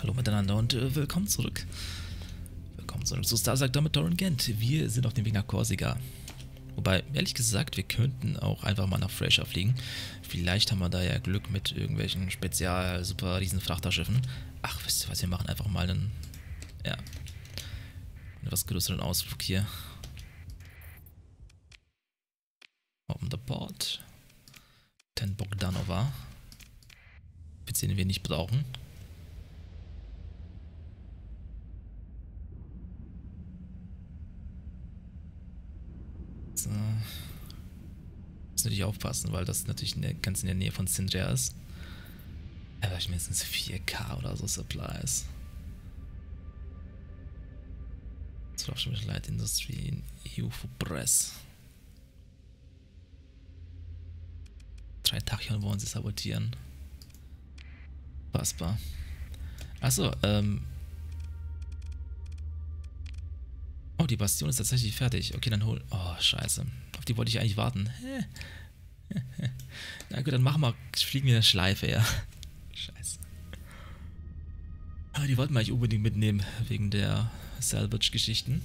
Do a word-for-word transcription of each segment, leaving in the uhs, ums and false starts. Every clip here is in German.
Hallo miteinander und äh, willkommen zurück. Willkommen zurück zu Starsector mit Torin Gent. Wir sind auf dem Weg nach Corsica. Wobei, ehrlich gesagt, wir könnten auch einfach mal nach Fraser fliegen. Vielleicht haben wir da ja Glück mit irgendwelchen Spezial-Super-Riesen-Frachterschiffen. Ach, wisst ihr was, wir machen einfach mal einen, ja, einen etwas größeren Ausflug hier. On the board. Ten Bogdanova. Witz, den wir nicht brauchen. Muss natürlich aufpassen, weil das natürlich ganz in der Nähe von Cinder ist. Aber ich meine, es sind vier K oder so Supplies. Das braucht schon wieder Light Industry in E U für Press. Drei Tachyon wollen sie sabotieren. Passbar. Achso, ähm. Oh, die Bastion ist tatsächlich fertig. Okay, dann hol. Oh, scheiße. Auf die wollte ich eigentlich warten. Na gut, dann machen wir. Fliegen wir in der Schleife, ja. Scheiße. Aber die wollten wir eigentlich unbedingt mitnehmen, wegen der Salvage-Geschichten.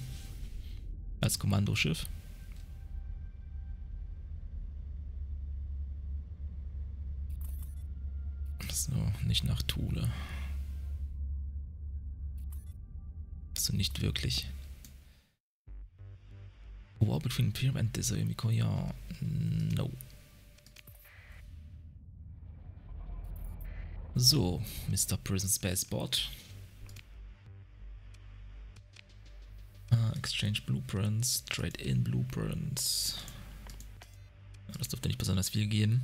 Als Kommandoschiff. So, nicht nach Thule. Bist du nicht wirklich. War between Pyramid and Desiree Mikoyan. No. So, Mister Prison Spaceport. Uh, exchange Blueprints, Trade in Blueprints. Das dürfte nicht besonders viel geben.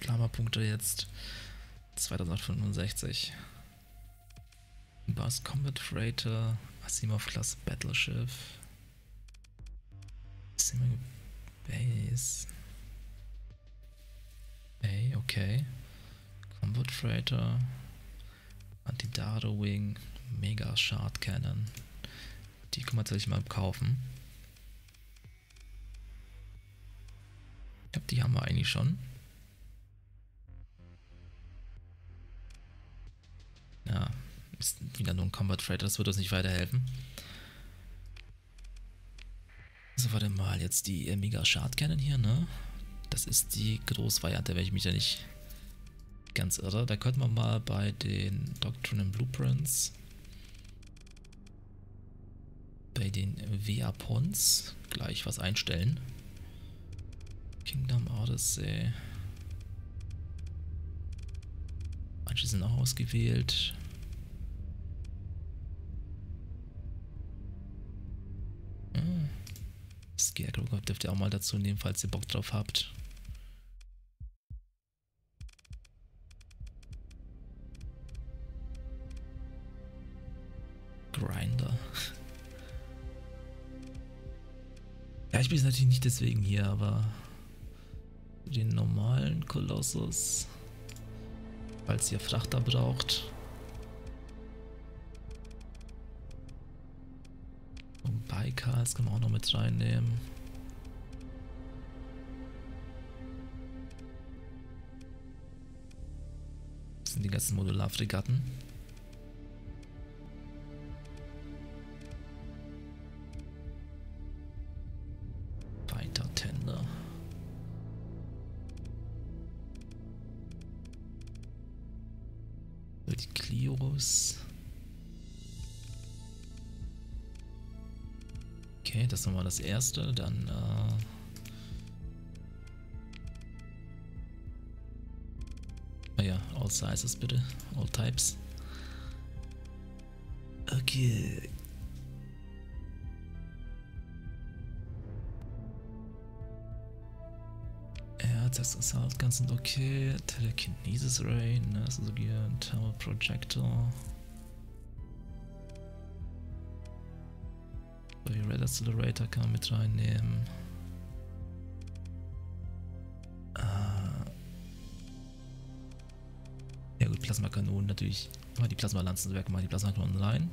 Klammerpunkte jetzt. zweitausendachthundertfünfundsechzig. Bus Combat Freighter, Asimov Class Battleschiff. Base. Hey, okay. Combat Freighter. Antidaro Wing. Mega Shard Cannon. Die können wir tatsächlich mal kaufen. Ich glaube, die haben wir eigentlich schon. Ja, ist wieder nur ein Combat Freighter, das wird uns nicht weiterhelfen. So, warte mal, jetzt die äh, Mega Shard Cannon hier, ne? Das ist die Großvariante, wenn ich mich ja nicht ganz irre. Da könnten wir mal bei den Doctrine and Blueprints, bei den Weapons gleich was einstellen. Kingdom Odyssey. Manche sind auch ausgewählt. Scarecrow dürft ihr auch mal dazu nehmen, falls ihr Bock drauf habt. Grinder. Ja, ich bin jetzt natürlich nicht deswegen hier, aber den normalen Colossus, falls ihr Frachter braucht. Baikars kann man auch noch mit reinnehmen. Das sind die ganzen Modularfregatten. Fighter Tender. Die Klyorus. Okay, das ist nochmal das erste, dann äh ah ja, all sizes bitte, all types. Okay. Ja, das Assault ganz und okay, Telekinesis Ray, Nurses Gear, Tower Projector. Red Accelerator kann man mit reinnehmen. Ah. Ja gut, Plasmakanonen natürlich. Mal die Plasmalanzen weg, mal die Plasmakanonen rein.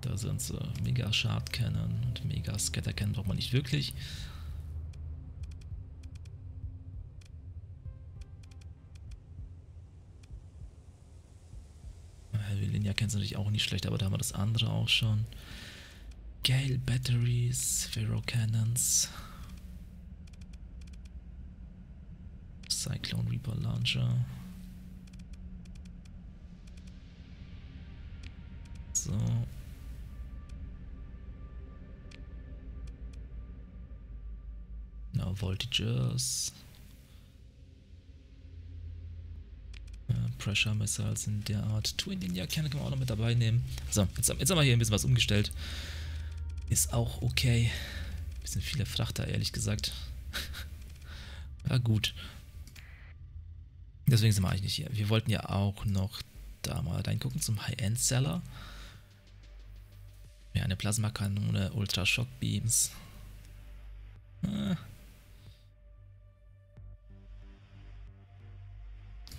Da sind so Mega Shard Cannon und Mega Scatter Cannon braucht man nicht wirklich. Linia kennt es natürlich auch nicht schlecht, aber da haben wir das andere auch schon. Gale Batteries, Pharaoh Cannons, Cyclone Reaper Launcher. So. Now Voltagers. Pressure Missiles in der Art. Twin-Linia-Kerne können wir auch noch mit dabei nehmen. So, jetzt, jetzt haben wir hier ein bisschen was umgestellt. Ist auch okay. Ein bisschen viele Frachter, ehrlich gesagt. War gut. Deswegen sind wir eigentlich nicht hier. Wir wollten ja auch noch da mal reingucken zum High-End-Seller. Ja, eine Plasmakanone, Ultrashock-Beams. Ah.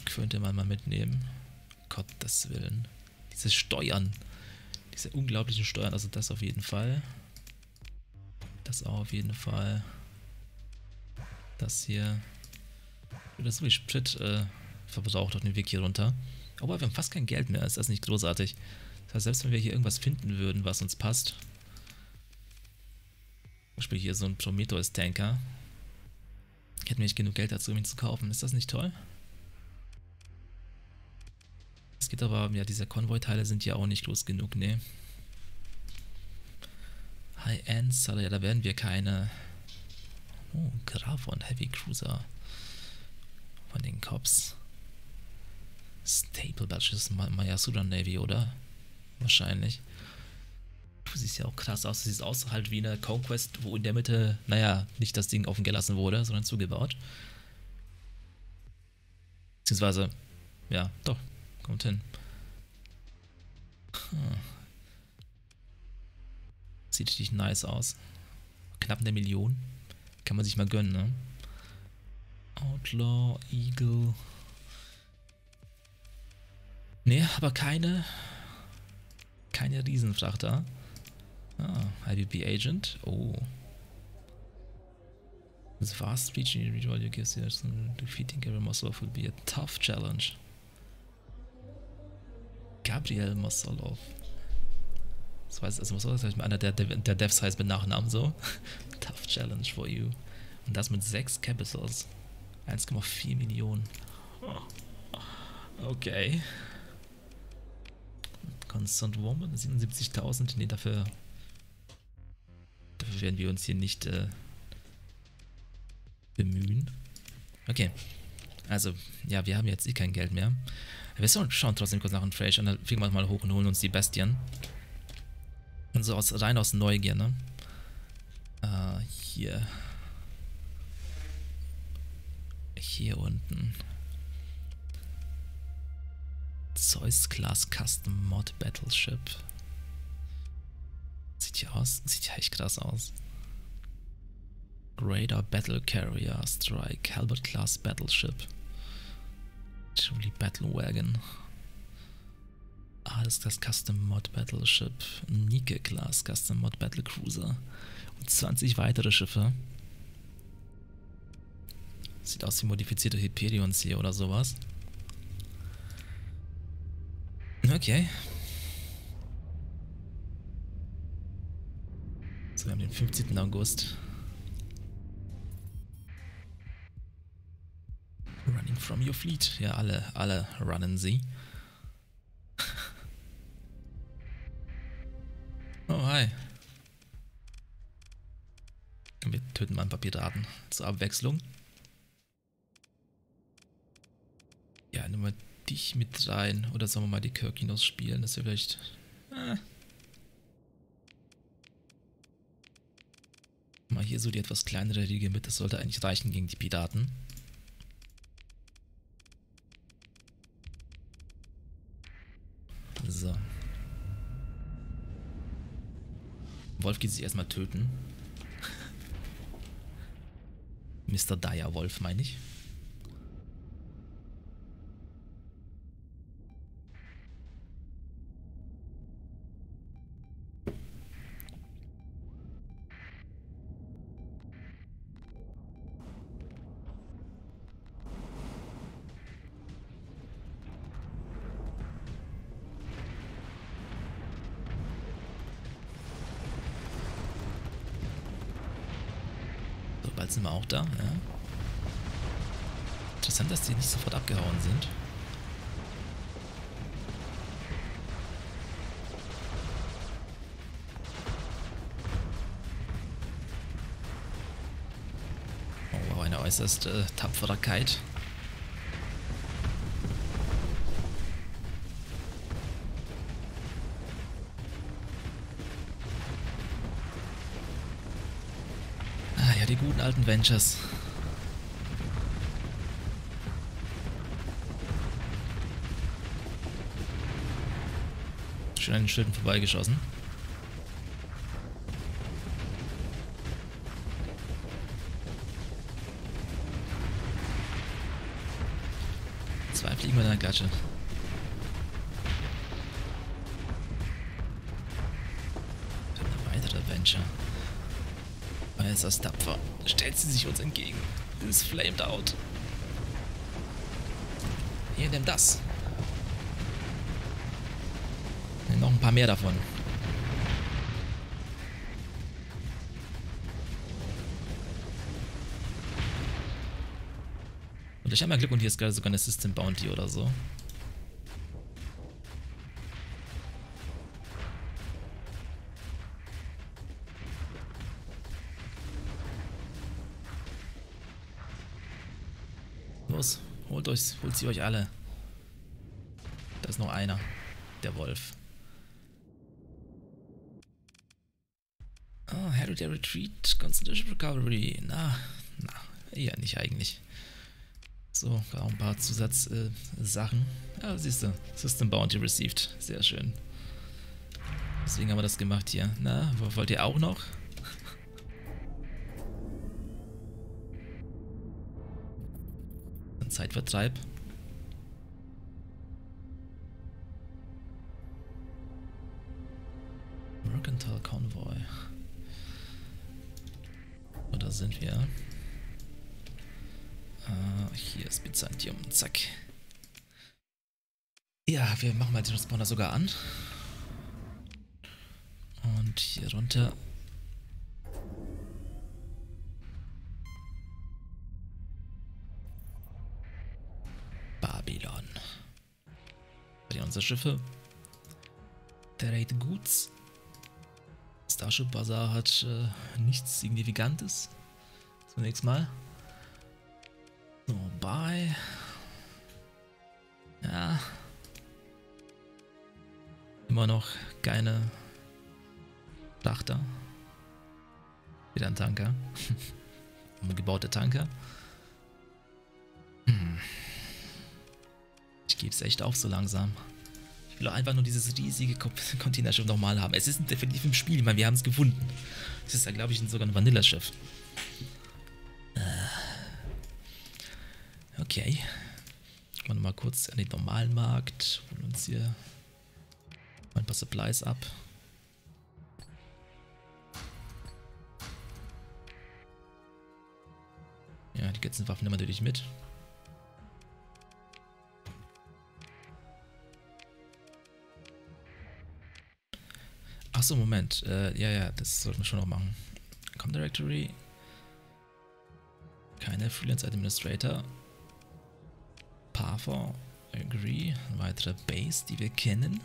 Könnte man mal mitnehmen. Gottes Willen. Diese Steuern. Diese unglaublichen Steuern. Also das auf jeden Fall. Das auch auf jeden Fall. Das hier. Das ist so viel Sprit äh, verbraucht auf dem Weg hier runter. Aber wir haben fast kein Geld mehr. Ist das nicht großartig? Das heißt, selbst wenn wir hier irgendwas finden würden, was uns passt. Zum Beispiel hier so ein Prometheus-Tanker. Hätten wir nicht genug Geld dazu, um ihn zu kaufen. Ist das nicht toll? Es geht aber, ja, diese Konvoiteile sind ja auch nicht groß genug, ne. High-Ends, ja, da werden wir keine. Oh, Gravon, Heavy Cruiser. Von den Cops. Staple, das ist Mayasuda Navy, oder? Wahrscheinlich. Du siehst ja auch krass aus, du siehst aus halt wie eine Conquest, wo in der Mitte, naja, nicht das Ding offen gelassen wurde, sondern zugebaut. Beziehungsweise, ja, doch. Kommt hin. Hm. Sieht richtig nice aus. Knapp eine Million. Kann man sich mal gönnen, ne? Outlaw, Eagle. Ne, aber keine... Keine Riesenfrachter. Ah, I B P Agent. Oh. This vast region you read all your gifts here. Defeating Gabriel Mossolov will be a tough challenge. Gabriel Mossolov. Das weiß also Mossolov ist einer der, der Devs heißt mit Nachnamen so. Tough Challenge for you. Und das mit sechs Capitals. eins Komma vier Millionen. Okay. Constant Woman, siebenundsiebzigtausend. Ne, dafür, dafür werden wir uns hier nicht äh, bemühen. Okay. Also, ja, wir haben jetzt eh kein Geld mehr. Wir schauen trotzdem kurz nach einem Trash und dann fliegen wir mal hoch und holen uns die Bastion. Und so aus, rein aus Neugier, ne? Uh, hier. Hier unten. Zeus Class Custom Mod Battleship. Sieht hier aus? Sieht ja echt krass aus. Radar Battle Carrier Strike Halberd Class Battleship. Julie Battle Wagon. Ah, das ist das Custom Mod Battleship. Nike Class Custom Mod Battle Cruiser. Und zwanzig weitere Schiffe. Sieht aus wie modifizierte Hyperions hier oder sowas. Okay. So, wir haben den fünfzehnten August. Running from your fleet. Ja, alle, alle runnen sie. Oh, hi. Wir töten mal ein paar Piraten zur Abwechslung. Ja, nehmen wir dich mit rein. Oder sollen wir mal die Kirkinos spielen? Das wäre vielleicht... Ah. Mal hier so die etwas kleinere Riege mit. Das sollte eigentlich reichen gegen die Piraten. So. Wolf geht sich erstmal töten. Mister Dire Wolf, meine ich. letzten Mal auch da. Ja. Interessant, dass die nicht sofort abgehauen sind. Oh, wow, eine äußerst äh, tapfere Kite. Die guten alten Ventures. Schön an den Schilden vorbeigeschossen. Zwei Fliegen mit einer Klatsche. Ein weiterer Venture. Ist das tapfer. Stellt sie sich uns entgegen. Ist flamed out. Hier, nimm das. Nimm noch ein paar mehr davon. Und ich habe mal Glück und hier ist gerade sogar eine System Bounty oder so. Holt euch, holt sie euch alle. Da ist noch einer. Der Wolf. Oh, Harry, der Retreat. Constitution Recovery. Na, na, eher nicht eigentlich. So, auch ein paar Zusatzsachen. Äh, ja, siehst du. System Bounty received. Sehr schön. Deswegen haben wir das gemacht hier. Na, wollt ihr auch noch? Zeitvertreib. Mercantile Convoy. Und da sind wir. Ah, hier ist Byzantium. Zack. Ja, wir machen mal den Spawner sogar an. Und hier runter. Babylon. Unsere Schiffe. Trade Goods. Starship Bazaar hat äh, nichts Signifikantes. Zunächst mal. So, bye. Ja. Immer noch keine Frachter. Wieder ein Tanker. Umgebaute Tanker. Hm. Ich gebe es echt auf so langsam. Ich will einfach nur dieses riesige Containerschiff nochmal haben. Es ist definitiv im Spiel. Ich meine, wir haben es gefunden. Es ist ja, glaube ich, sogar ein Vanillaschiff. Okay. Gehen wir mal kurz an den normalen Markt. Holen uns hier mal ein paar Supplies ab. Ja, die ganzen Waffen nehmen wir natürlich mit. Achso, Moment. Äh, ja, ja, das sollten wir schon noch machen. Com Directory. Keine Freelance Administrator. Parfor. Agree. Eine weitere Base, die wir kennen.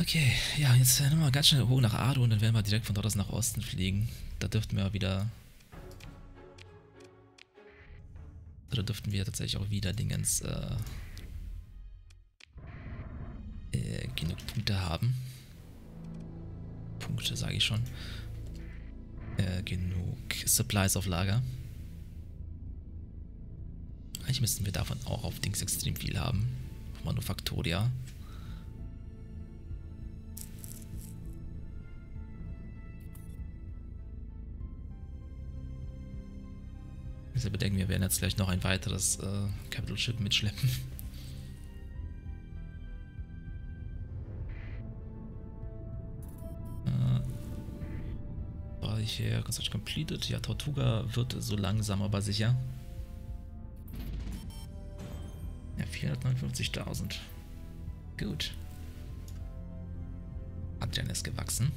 Okay, ja, jetzt nehmen wir ganz schnell hoch nach Ado und dann werden wir direkt von dort aus nach Osten fliegen. Da dürften wir wieder. Da dürften wir tatsächlich auch wieder Dingens. Äh, genug Punkte haben. Punkte, sage ich schon. Äh, genug Supplies auf Lager. Eigentlich müssten wir davon auch auf Dings extrem viel haben. Auf Manufaktoria. Deshalb bedenken wir, werden jetzt gleich noch ein weiteres äh, Capital Ship mitschleppen. Hier Construction completed. Ja, Tortuga wird so langsam aber sicher. Ja, vierhundertneunundfünfzigtausend. Gut. Adrian ist gewachsen.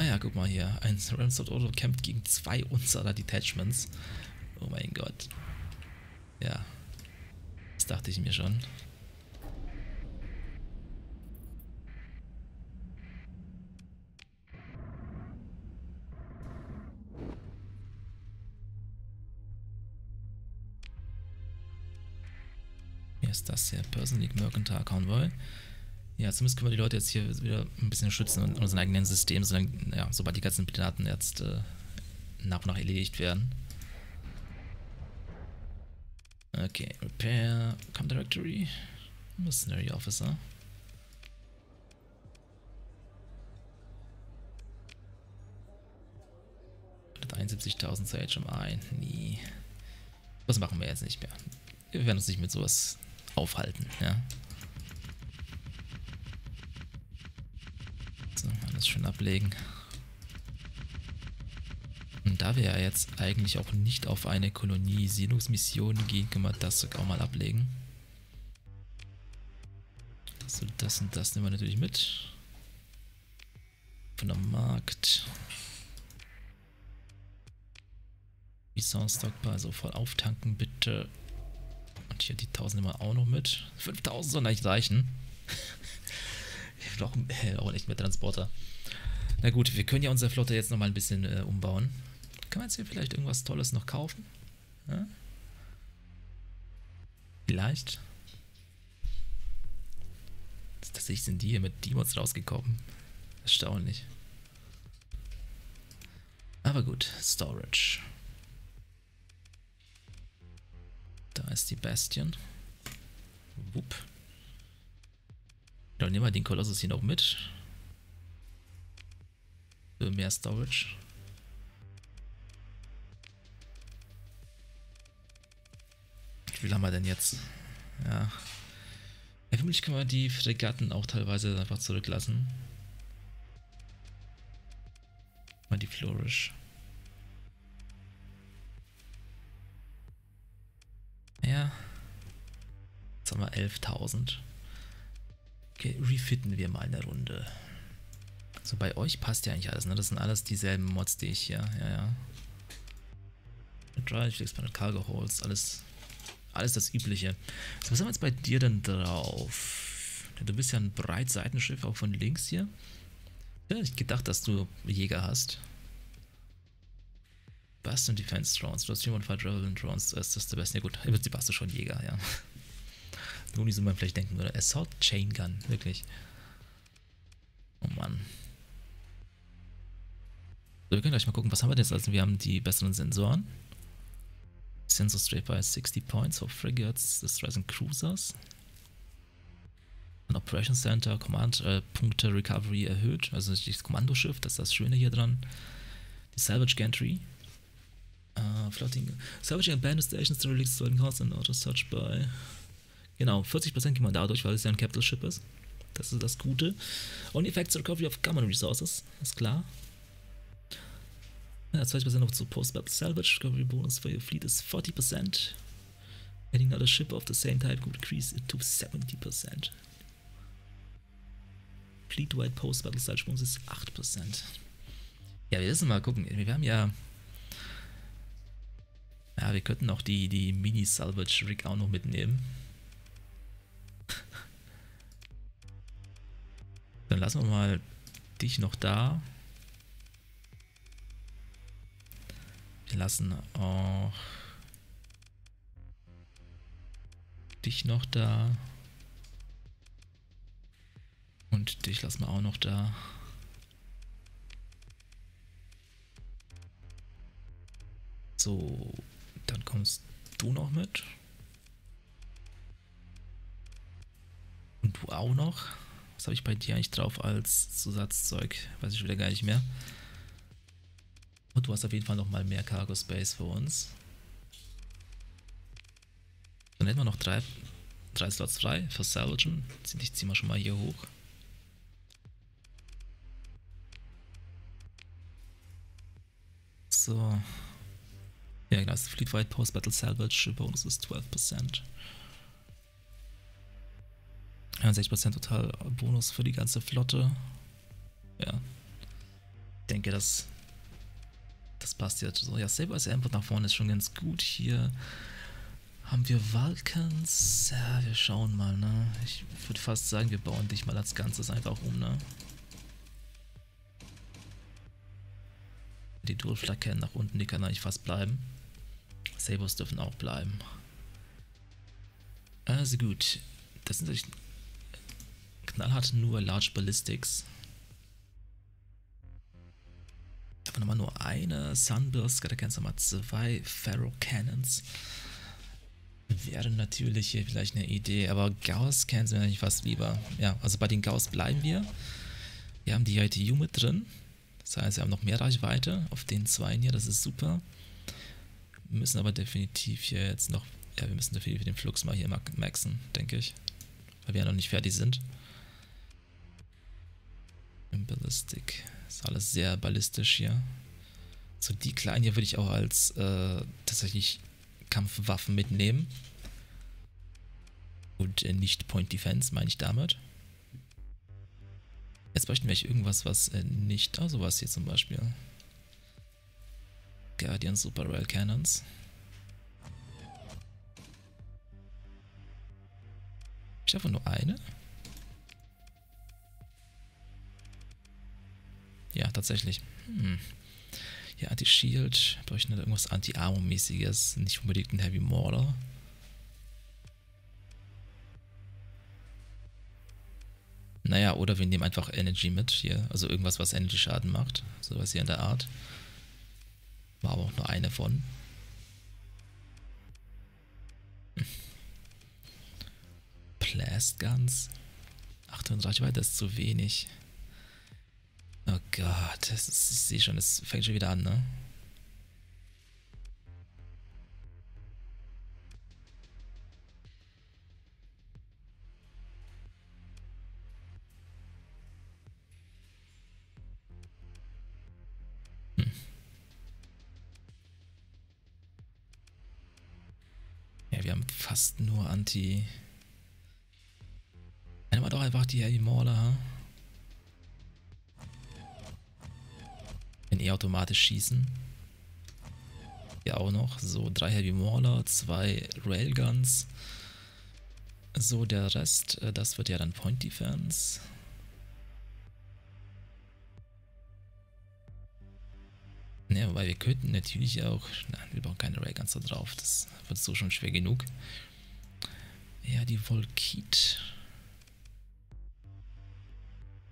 Ah ja, guck mal hier. Ein Ramsord Odo kämpft gegen zwei unserer Detachments. Oh mein Gott. Ja. Das dachte ich mir schon. Hier ist das hier. Personal League Mercantile Convoy. Ja, zumindest können wir die Leute jetzt hier wieder ein bisschen schützen in unserem eigenen System, solange, ja, sobald die ganzen Piraten jetzt äh, nach und nach erledigt werden. Okay, Repair, Com Directory, Mercenary Officer. einundsiebzigtausend Sage schon mal ein, nie. Das machen wir jetzt nicht mehr. Wir werden uns nicht mit sowas aufhalten, ja. Schön ablegen. Und da wir ja jetzt eigentlich auch nicht auf eine Kolonisierungsmission gehen, können wir das sogar mal ablegen. So, das und das nehmen wir natürlich mit. Von der Markt. Resource Stockpile sofort auftanken, bitte. Und hier die tausend nehmen wir auch noch mit. fünftausend soll nicht reichen. Auch, äh, auch nicht mehr Transporter. Na gut, wir können ja unsere Flotte jetzt nochmal ein bisschen äh, umbauen. Kann man jetzt hier vielleicht irgendwas Tolles noch kaufen? Ja? Vielleicht. Tatsächlich sind die hier mit Demons rausgekommen. Erstaunlich. Aber gut, Storage. Da ist die Bastion. Wupp. Dann nehmen wir den Colossus hier noch mit. Für mehr Storage. Wie viel haben wir denn jetzt? Ja. Vermutlich können wir die Fregatten auch teilweise einfach zurücklassen. Mal die Flourish. Ja. Jetzt haben wir elftausend. Okay, refitten wir mal eine Runde. So, also bei euch passt ja eigentlich alles, ne? Das sind alles dieselben Mods, die ich hier, ja, ja. Drive, Expanded Cargo Holds, alles, alles das Übliche. So, was haben wir jetzt bei dir denn drauf? Du bist ja ein Breitseitenschiff, auch von links hier. Ich hätte nicht gedacht, dass du Jäger hast. Bastion Defense Drones, du hast vierhundertfünf Relevant Drones, das ist der Beste. Ja gut, im Prinzip hast du schon Jäger, ja. Nur die so man vielleicht denken würde. Assault Chain Gun, wirklich. Oh Mann. So, wir können gleich mal gucken, was haben wir denn jetzt? Also wir haben die besseren Sensoren. Sensor Straight by sechzig Points for Frigates, Destroyers and Cruisers. Ein Operation Center, Command, äh, Punkte Recovery erhöht. Also das Kommandoschiff, das ist das Schöne hier dran. Die Salvage Gantry. Äh, Floating. Salvage and Abandoned Stations to Release Stolen Costs and Auto Search by. Genau, vierzig Prozent geht man dadurch, weil es ja ein Capital Ship ist. Das ist das Gute. On Effects Recovery of Common Resources, ist klar. Ja, zwanzig Prozent noch zu Post-Battle Salvage. Recovery Bonus for your Fleet ist vierzig Prozent. Adding another ship of the same type could increase it to siebzig Prozent. Fleet-wide Post-Battle Salvage Bonus ist acht Prozent. Ja, wir müssen mal gucken. Wir haben ja... Ja, wir könnten auch die, die Mini-Salvage-Rig auch noch mitnehmen. Dann lassen wir mal dich noch da. Wir lassen auch dich noch da. Und dich lassen wir auch noch da. So, dann kommst du noch mit. Und du auch noch. Was habe ich bei dir eigentlich drauf als Zusatzzeug? Weiß ich wieder gar nicht mehr. Und du hast auf jeden Fall nochmal mehr Cargo Space für uns. Dann hätten wir noch drei, drei Slots frei für Salvagen. Die ziehen wir schon mal hier hoch. So. Ja genau, das Fleet-wide Post-Battle Salvage Bonus ist zwölf Prozent. sechzig Prozent total Bonus für die ganze Flotte. Ja. denke, das, das passt jetzt so. Ja, Saber ist ja einfach nach vorne, ist schon ganz gut. Hier haben wir Vulkans. Ja, wir schauen mal, ne? Ich würde fast sagen, wir bauen dich mal als Ganzes einfach um, ne? Die Durflaken nach unten, die kann eigentlich fast bleiben. Sabers dürfen auch bleiben. Also gut. Das sind natürlich knallhart nur Large Ballistics. Ich habe nochmal nur eine Sunburst, da kannst du nochmal zwei Pharaoh Cannons. Wäre natürlich hier vielleicht eine Idee, aber Gauss kennen sie mir eigentlich fast lieber. Ja, also bei den Gauss bleiben wir. Wir haben die I T U mit drin. Das heißt, wir haben noch mehr Reichweite auf den Zweien hier, das ist super. Wir müssen aber definitiv hier jetzt noch, ja, wir müssen definitiv den Flux mal hier maxen, denke ich. Weil wir ja noch nicht fertig sind. Ballistik, ist alles sehr ballistisch hier. So, die kleinen hier würde ich auch als äh, tatsächlich Kampfwaffen mitnehmen. Und äh, nicht Point Defense, meine ich damit. Jetzt bräuchten wir irgendwas, was äh, nicht... Ah, sowas hier zum Beispiel. Guardian Super Rail Cannons. Ich habe nur eine. Ja, tatsächlich. Hm. Ja, Anti-Shield. Bräuchten wir irgendwas Anti-Armor-mäßiges. Nicht unbedingt ein Heavy Mauler. Naja, oder wir nehmen einfach Energy mit hier. Also irgendwas, was Energy-Schaden macht. Sowas hier in der Art. War aber auch nur eine von. Hm. Blast Guns. achthundert Reichweite ist zu wenig. Oh Gott, das ist, ich sehe schon, das fängt schon wieder an, ne? Fast nur Anti. Nehmen wir doch einfach die Heavy Mauler, ha? Wenn eh automatisch schießen. Ja, auch noch. So, drei Heavy Mauler, zwei Railguns. So, der Rest, das wird ja dann Point Defense. Ne, wobei wir könnten natürlich auch... Nein, wir brauchen keine Railguns da drauf. Das wird so schon schwer genug. Ja, die Volkid.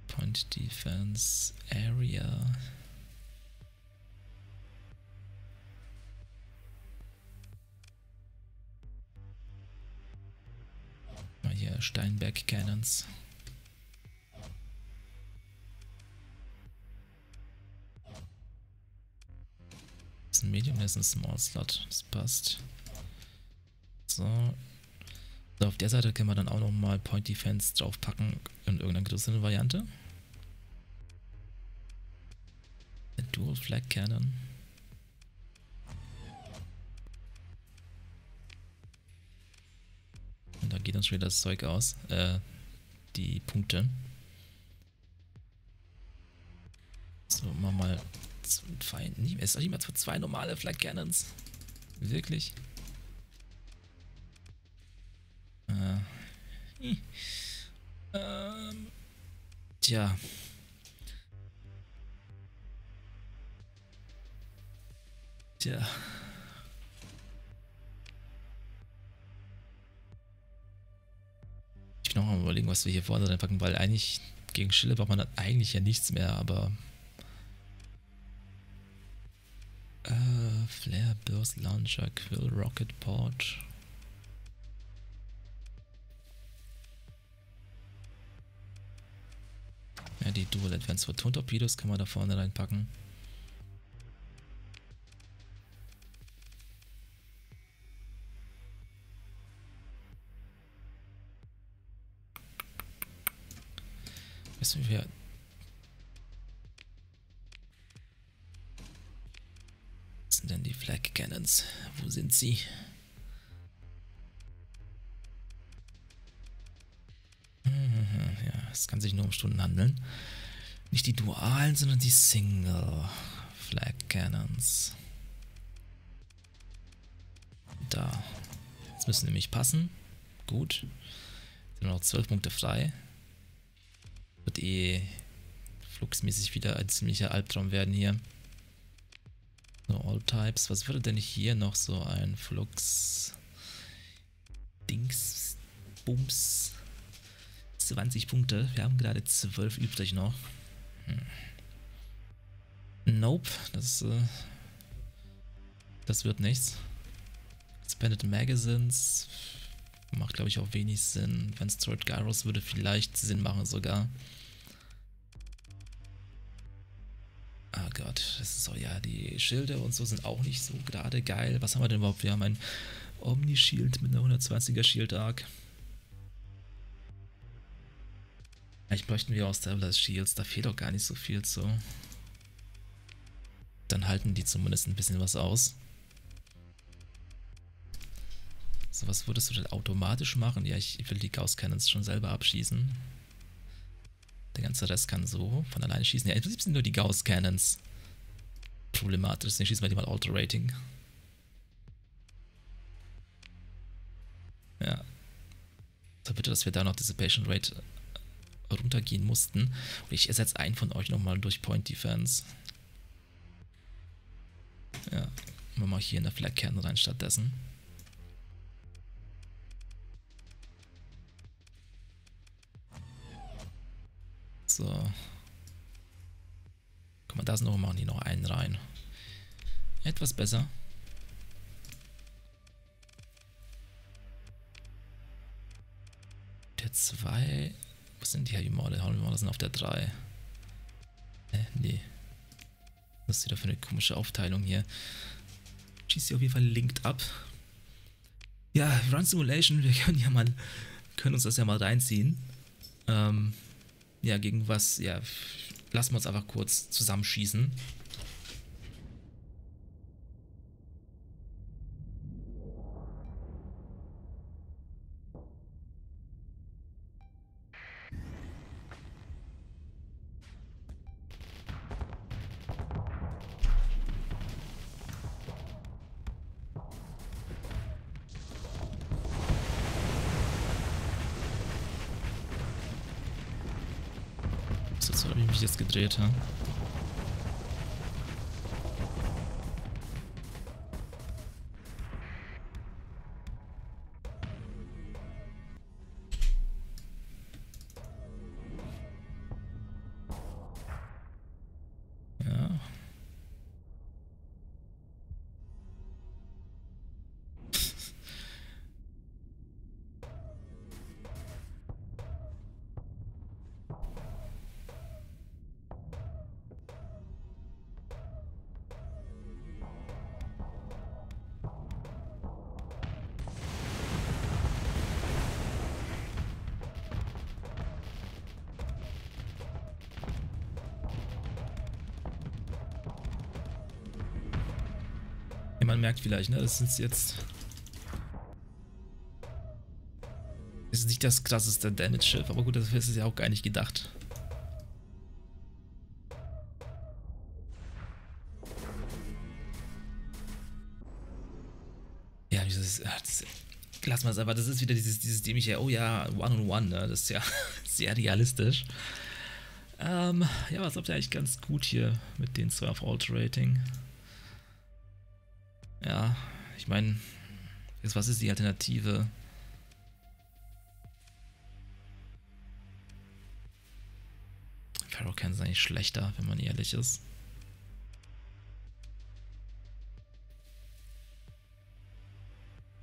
Point Defense Area. Mal hier Steinberg Cannons. Ein Medium, das ist ein Small Slot, das passt. So. So, auf der Seite können wir dann auch nochmal Point Defense draufpacken in irgendeiner größeren Variante. Eine Dual Flag Cannon. Und da geht uns schon wieder das Zeug aus, äh, die Punkte. So, machen wir mal. Fein. Es ist doch niemals für zwei normale Flag Cannons. Wirklich? Äh. Hm. Ähm. Tja. Tja. Ich bin noch mal überlegen, was wir hier vorne drin packen, weil eigentlich gegen Schille braucht man dann eigentlich ja nichts mehr, aber. Uh, Flare, Burst, Launcher, Quill, Rocket, Port. Ja, die Dual Advanced Photon Torpedos kann man da vorne reinpacken. Wissen wir... denn die Flag Cannons? Wo sind sie? Ja, es kann sich nur um Stunden handeln. Nicht die dualen, sondern die Single Flag Cannons. Da. Jetzt müssen nämlich passen. Gut. Sind nur noch zwölf Punkte frei. Wird eh fluxmäßig wieder ein ziemlicher Albtraum werden hier. So, All Types. Was würde denn hier noch so ein Flux? Dings. Bums. zwanzig Punkte. Wir haben gerade zwölf übrig noch. Hm. Nope. Das, äh, das wird nichts. Expanded Magazines. Macht, glaube ich, auch wenig Sinn. Wenn es Turret Gyros würde vielleicht Sinn machen sogar. Ah Gott, das ist so, ja, die Schilde und so sind auch nicht so gerade geil. Was haben wir denn überhaupt? Wir haben ein Omni-Shield mit einer hundertzwanziger Shield Arc. Vielleicht bräuchten wir auch Stabilized Shields, da fehlt auch gar nicht so viel zu. Dann halten die zumindest ein bisschen was aus. So, was würdest du denn automatisch machen? Ja, ich will die Gauss Cannons schon selber abschießen. Der ganze Rest kann so von alleine schießen. Ja, im Prinzip sind nur die Gauss Cannons problematisch, deswegen schießen wir die mal Auto Rating. Ja. So, bitte, dass wir da noch Dissipation Rate runtergehen mussten. Und ich ersetze einen von euch nochmal durch Point Defense. Ja, machen wir hier in der Flag Cannon rein stattdessen. So. Guck mal, da sind noch, machen die noch einen rein. Etwas besser. Der zwei. Wo sind die Heavy Mauler? Heavy Mauler sind auf der drei. Ne, nee. Was ist wieder für eine komische Aufteilung hier? Schießt sie auf jeden Fall linked ab. Ja, Run Simulation, wir können ja mal, können uns das ja mal reinziehen. Ähm, ja, gegen was? Ja, lassen wir uns einfach kurz zusammenschießen. Gedreht, ja. Ja. Man merkt vielleicht, ne, das ist jetzt, das ist nicht das krasseste Damage-Schiff, aber gut, dafür ist es ja auch gar nicht gedacht. Ja, dieses, das, lass mal es einfach, das ist wieder dieses, dieses dämliche, oh ja, One-on-One, ne, das ist ja sehr realistisch. Ähm, ja, was habt ihr eigentlich ganz gut hier mit den zwei auf Alt-Rating? Ja, ich meine, jetzt was ist die Alternative? Pharaoh kann es eigentlich schlechter, wenn man ehrlich ist.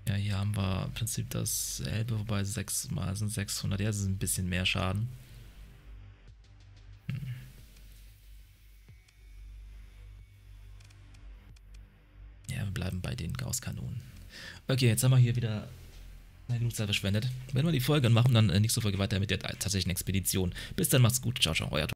Ja, hier haben wir im Prinzip dasselbe, wobei sechs mal sind sechshundert, ja, das ist ein bisschen mehr Schaden. Bleiben bei den Gauss-Kanonen. Okay, jetzt haben wir hier wieder eine gute Zeit verschwendet. Wenn wir die Folge machen, dann nächste Folge weiter mit der tatsächlichen Expedition. Bis dann, macht's gut. Ciao, ciao, euer